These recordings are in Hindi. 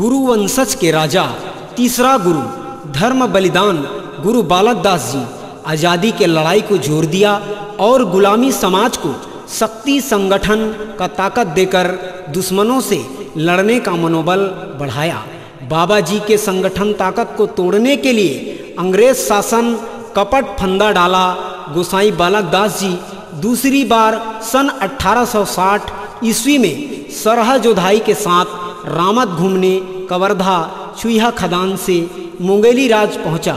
गुरु वंशज के राजा, तीसरा गुरु धर्म बलिदान गुरु बालक दास जी आज़ादी के लड़ाई को जोर दिया और गुलामी समाज को शक्ति संगठन का ताकत देकर दुश्मनों से लड़ने का मनोबल बढ़ाया। बाबा जी के संगठन ताकत को तोड़ने के लिए अंग्रेज शासन कपट फंदा डाला। गोसाई बालक दास जी दूसरी बार सन 1860 ईस्वी में सरह जोधाई के साथ रामत घूमने कवर्धा चुहा खदान से मुंगेली राज पहुंचा।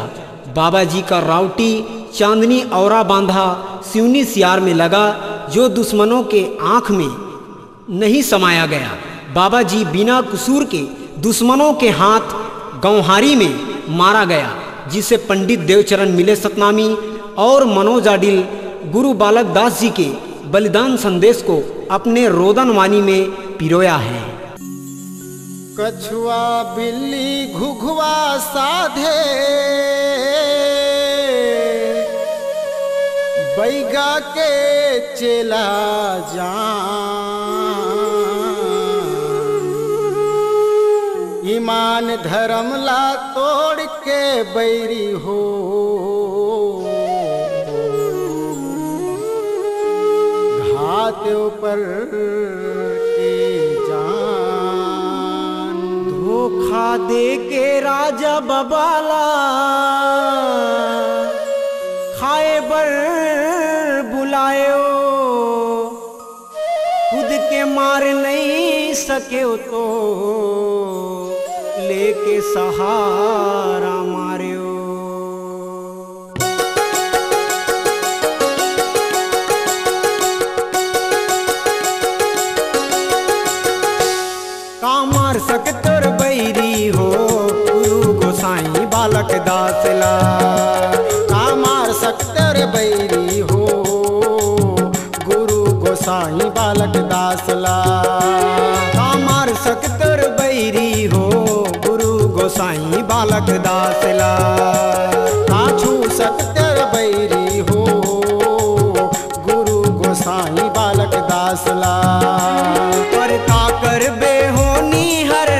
बाबा जी का रावटी चांदनी औरा बांधा सिवनी सियार में लगा, जो दुश्मनों के आँख में नहीं समाया गया। बाबा जी बिना कसूर के दुश्मनों के हाथ गौहारी में मारा गया, जिसे पंडित देवचरण मिले सतनामी और मनोज आडिल गुरु बालक दास जी के बलिदान संदेश को अपने रोदन वाणी में पिरोया है। कछुआ बिल्ली घुघुआ साधे बैगा के चला जा, ईमान धर्म ला तोड़ के बैरी हो, घात ऊपर के जान, धोखा दे के राजा बबाला खाए बर खुद के मार नहीं सके हो तो लेके सहारा मारे हो। का मार सक तोर बैरी हो गुरु गोसाई बालक दासला, का मार सक तोर बैरी हो गोसाई बालक दासला, का मार सकतर बैरी हो गुरु गोसाई बालक दासला, का छू सकतर बैरी हो गुरु गोसाई बालक दासला। पर का कर बे होनी हर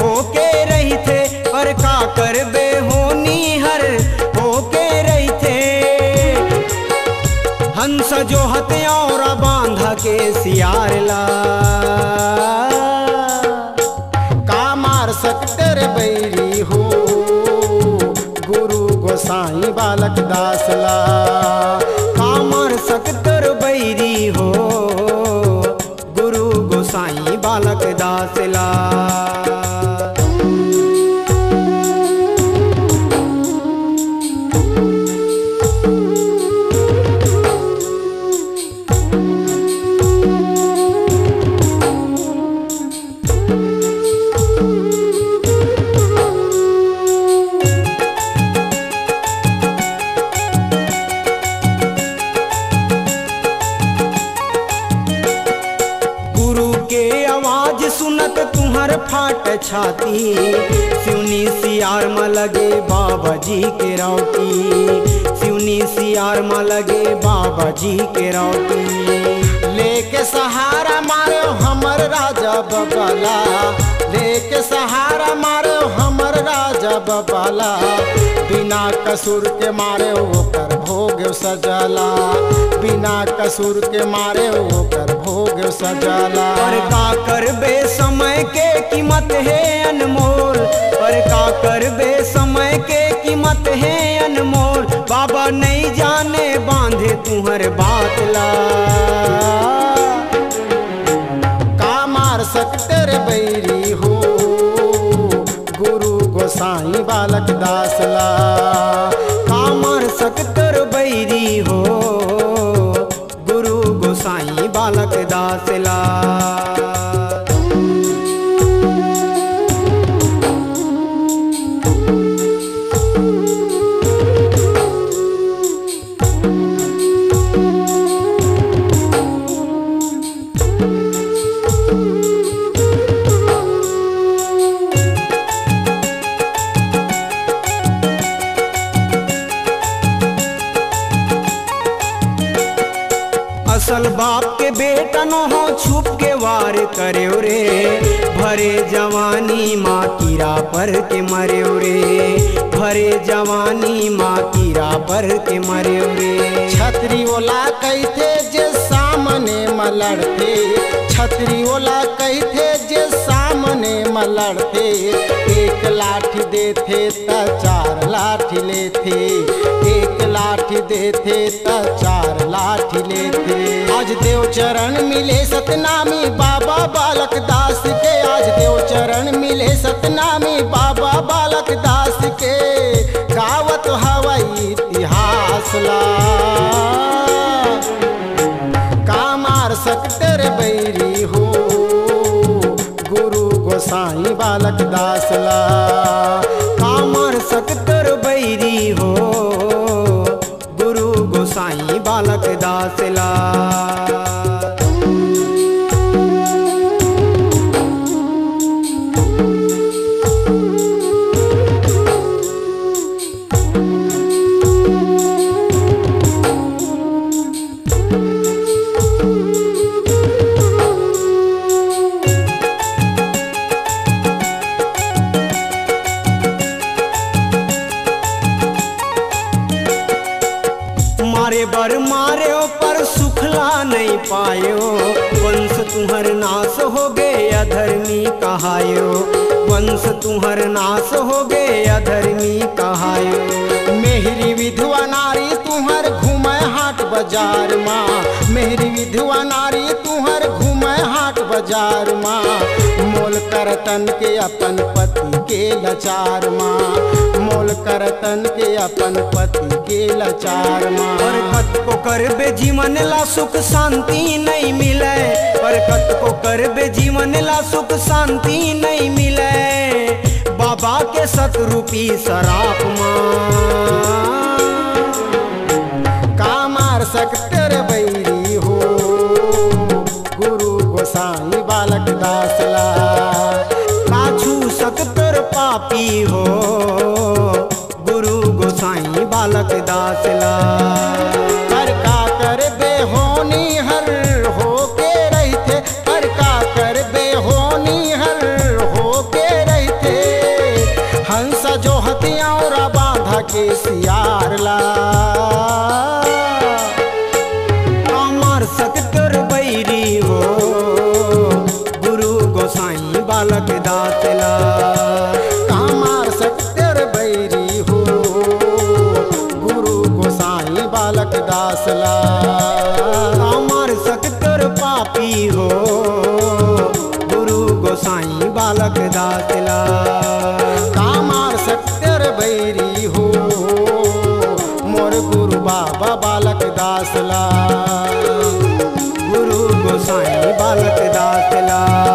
होके रही थे, पर का कर बे होनी हर होके रही थे, हंस जो हते और के सियारला, का मार सकतर बैरी हो गुरु गोसाई बालक दासला, का मार सकतर बैरी हो गुरु गोसाई बालक दासला। छाती सिवनी सियार म लगे बाबा जी के रौती, सिवनी सियार म लगे बाबा जी के रौती, लेके सहारा मारो हमर राजा बबाला, लेके सहारा मारो हमर राजा बबाला, बिना कसूर के मारे वो कर भोग सजाला, बिना कसूर के मारे वो कर भोग सजाला। पर का करबे समय के कीमत है अनमोल, पर का करबे समय के कीमत है अनमोल, बाबा नहीं जाने बांधे तुम्हारे बात ला, का मार सकतर बैरी हो गुरु गोसाई बालक दासला, का मार सकतर बैरी हो गुरु गोसाई बालक दासला। असल बाप के बेटा न हो छुप के वार करे रे, भरे जवानी माँ कीरा पर के मरे उरे, भरे जवानी माँ कीरा पर के मरे उरे। छतरी ओला कहते जे सामने मलड़ते, छतरी ओला कहते जे सामने मलड़ते। एक लाठी देते त चार लाठी लेते, एक लाठी देते त चार लाठी लेते। आज देवचरण मिले सतनामी बाबा बालक दास के, आज देवचरण मिले सतनामी बाबा बालक दास के। गावत हवा इतिहास ला कामार सकतेर बैरी साईं बालक दासला कामर सकतर बैरी हो गुरु गोसाई बालक दासला। मारे बर मारे पर सुखला नहीं पायो, वंश तुम्हर नाश हो गए अधर्मी कहायो, वंश तुम्हर नाश हो गए अधर्मी कहायो। मेहरी विधवा नारी तुम्हर घूमे हाट बाजार माँ, मेहरी विधवा नारी तुम्हर घूमे हाट बाजार माँ। मोल करतन के अपन पति के लाचार माँ, मोल करतन के अपन पति के लाचार माँ। हरकत को करबे जीवन ला सुख शांति नहीं मिले, हरकत को करबे जीवन ला सुख शांति नहीं मिले। बाबा के सतरूपी शराप माँ कामार सकतेर बैरी हो गुरु गोसाई बालक दासला। काछू सकतेर पापी हो गुरु गोसाई बालक दासला। पर का कर बेहोनी हर हो के रहते, पर का कर बेहोनी हर हो के रहते। हंस जो हथिया और बांधा के सियार ला कामार सकतर बैरी हो गुरु गोसाई बालक दासला। कामार सकतर पापी हो गुरु गोसाई बालक दासला। कामार सकतर बैरी हो मोर गुरु बाबा बालक दासला, गुरु गोसाई बालक दासला।